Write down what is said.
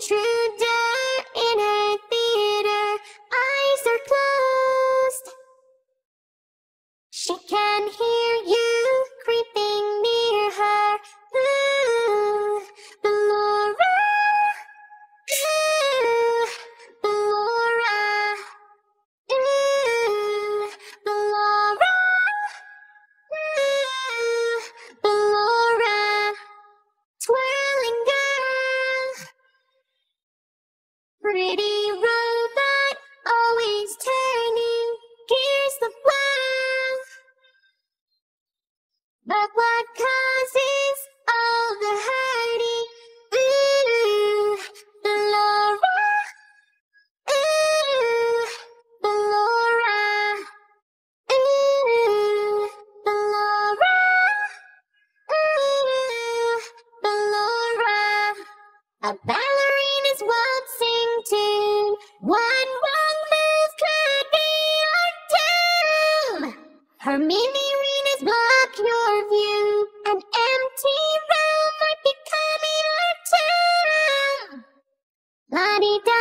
intruder in her theater. Eyes are closed. She can hear you creeping near her. Ooh, Ballora. Ooh, Ballora. Ooh, Ballora. Ooh, Ballora. Twirling girl. Pretty robot, always turning. Here's the flow. But what causes all the hurting? Ooh, Ballora. Ooh, Ballora. Ooh, Ballora. Ooh, Ballora. A ballerina's waltzing tune. One wrong move could be your doom. Her mini arenas block your view. An empty room might become your tomb. La-di-da.